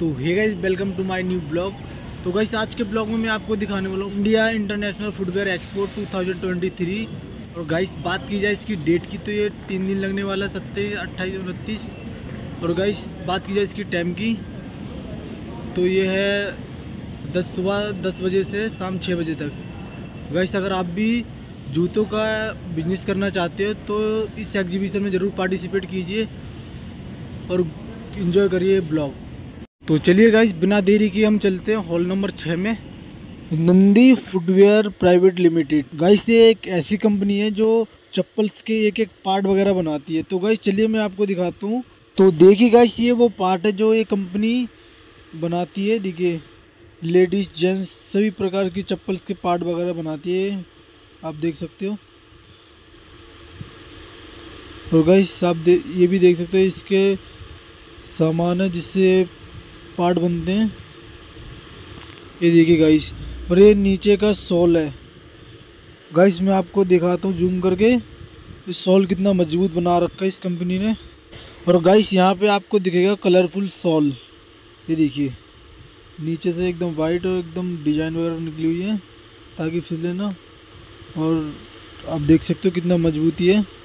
तो hey guys, welcome to my new blog. तो guys, आज के ब्लॉग में मैं आपको दिखाने वाला हूँ इंडिया इंटरनेशनल फुटवेयर एक्सपो 2023। और गाइस, बात की जाए इसकी डेट की तो ये 3 दिन लगने वाला, 27, 28, 29। और गाइस, बात की जाए इसकी टाइम की तो ये है सुबह 10 बजे से शाम 6 बजे तक। गाइस, अगर आप भी जूतों का बिजनेस करना चाहते हो तो इस एग्जीबिशन में ज़रूर पार्टिसिपेट कीजिए और इन्जॉय करिए ब्लॉग। तो चलिए गाइस, बिना देरी के हम चलते हैं हॉल नंबर 6 में। Nandi footwear private limited, guys ये एक ऐसी कंपनी है जो चप्पल्स के एक पार्ट वगैरह बनाती है। तो गाइस चलिए मैं आपको दिखाता हूँ। तो देखिए गाइस, ये वो पार्ट है जो ये कंपनी बनाती है। देखिए, लेडीज़ जेंट्स सभी प्रकार की चप्पल्स के पार्ट वगैरह बनाती है, आप देख सकते हो। और गाइस आप ये भी देख सकते हो, इसके सामान है जिससे पार्ट बनते हैं। ये देखिए गाइस, और ये नीचे का सॉल है। गाइस मैं आपको दिखाता हूँ जूम करके, इस सॉल कितना मजबूत बना रखा है इस कंपनी ने। और गाइस यहाँ पे आपको दिखेगा कलरफुल सॉल, ये देखिए नीचे से एकदम वाइट और एकदम डिजाइन वगैरह निकली हुई है ताकि फिसले ना। और आप देख सकते हो कितना मजबूती है।